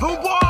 Who won?